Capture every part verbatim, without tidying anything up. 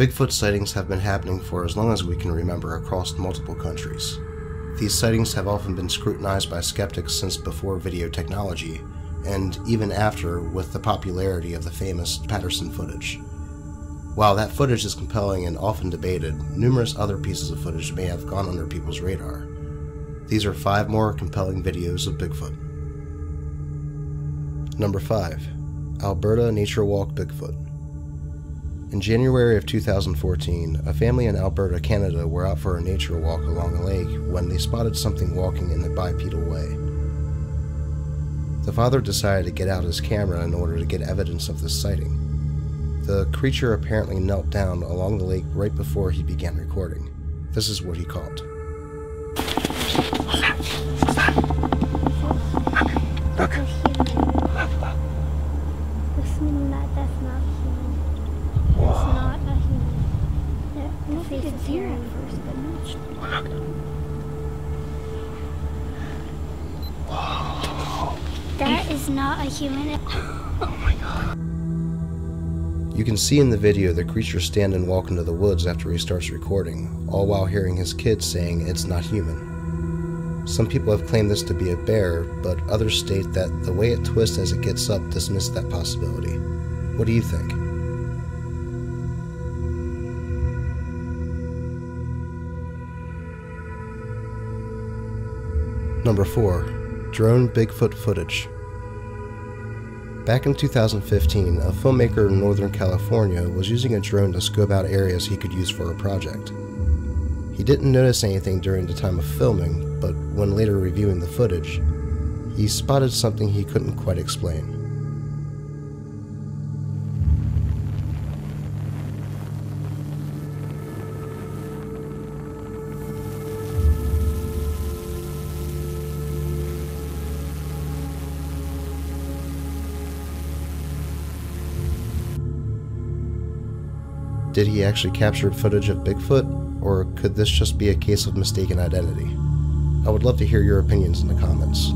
Bigfoot sightings have been happening for as long as we can remember across multiple countries. These sightings have often been scrutinized by skeptics since before video technology, and even after with the popularity of the famous Patterson footage. While that footage is compelling and often debated, numerous other pieces of footage may have gone under people's radar. These are five more compelling videos of Bigfoot. Number five. Alberta Nature Walk Bigfoot. In January of two thousand fourteen, a family in Alberta, Canada were out for a nature walk along a lake when they spotted something walking in a bipedal way. The father decided to get out his camera in order to get evidence of this sighting. The creature apparently knelt down along the lake right before he began recording. This is what he called. Look. It's here at first, but not. Wow. That is not a human. Oh my god. You can see in the video the creature stand and walk into the woods after he starts recording, all while hearing his kids saying it's not human. Some people have claimed this to be a bear, but others state that the way it twists as it gets up dismisses that possibility. What do you think? Number four. Drone Bigfoot Footage. Back in two thousand fifteen, a filmmaker in Northern California was using a drone to scope out areas he could use for a project. He didn't notice anything during the time of filming, but when later reviewing the footage, he spotted something he couldn't quite explain. Did he actually capture footage of Bigfoot, or could this just be a case of mistaken identity? I would love to hear your opinions in the comments.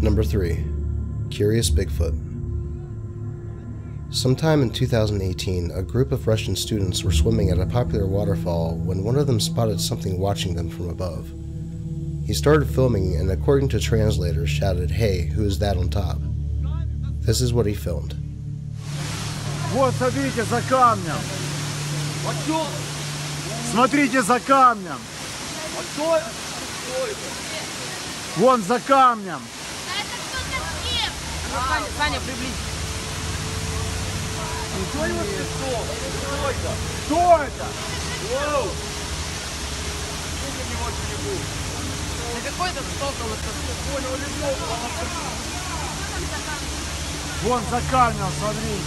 Number three. Curious Bigfoot. Sometime in two thousand eighteen, a group of Russian students were swimming at a popular waterfall when one of them spotted something watching them from above. He started filming and, according to translators, shouted, "Hey, who is that on top?" This is what he filmed. Вот смотрите за камнем. Смотрите за камнем. Вон за камнем. Саня, приблизь. Кто это? Вон за камнем, смотрите.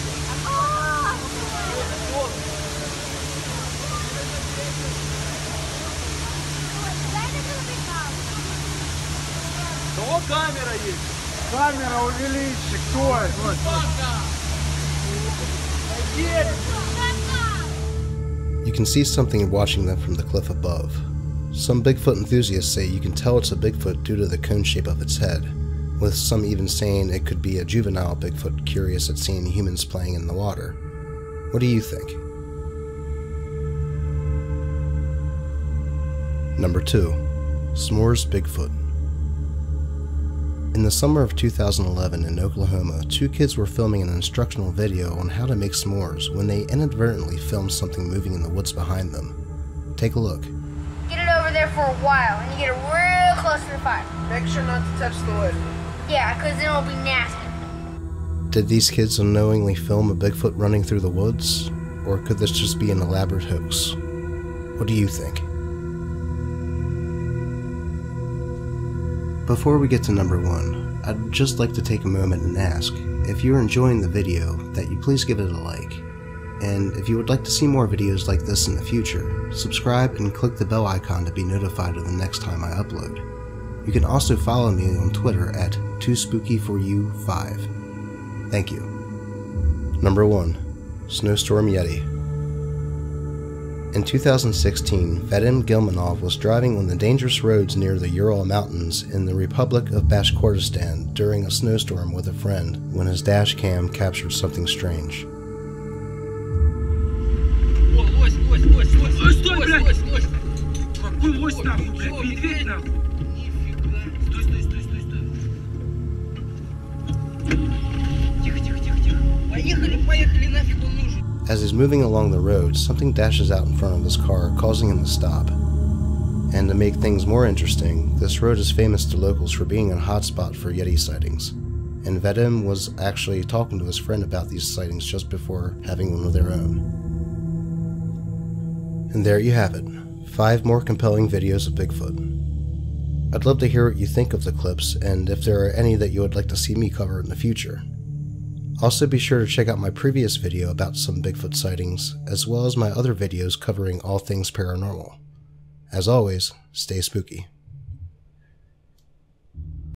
О, камера есть. Камера увеличит. Кто это? You can see something watching them from the cliff above. Some Bigfoot enthusiasts say you can tell it's a Bigfoot due to the cone shape of its head, with some even saying it could be a juvenile Bigfoot curious at seeing humans playing in the water. What do you think? Number two. S'mores Bigfoot. In the summer of two thousand eleven in Oklahoma, two kids were filming an instructional video on how to make s'mores when they inadvertently filmed something moving in the woods behind them. Take a look. Get it over there for a while, and you get it real close to the fire. Make sure not to touch the wood. Yeah, because then it'll be nasty. Did these kids unknowingly film a Bigfoot running through the woods? Or could this just be an elaborate hoax? What do you think? Before we get to number one, I'd just like to take a moment and ask, if you're enjoying the video, that you please give it a like. And if you would like to see more videos like this in the future, subscribe and click the bell icon to be notified of the next time I upload. You can also follow me on Twitter at two spooky for you five. Thank you. Number one. Snowstorm Yeti. In two thousand sixteen, Vadim Gilmanov was driving on the dangerous roads near the Ural Mountains in the Republic of Bashkortostan during a snowstorm with a friend when his dash cam captured something strange. As he's moving along the road, something dashes out in front of his car, causing him to stop. And to make things more interesting, this road is famous to locals for being a hotspot for Yeti sightings, and Vadim was actually talking to his friend about these sightings just before having one of their own. And there you have it, five more compelling videos of Bigfoot. I'd love to hear what you think of the clips, and if there are any that you would like to see me cover in the future. Also, be sure to check out my previous video about some Bigfoot sightings, as well as my other videos covering all things paranormal. As always, stay spooky.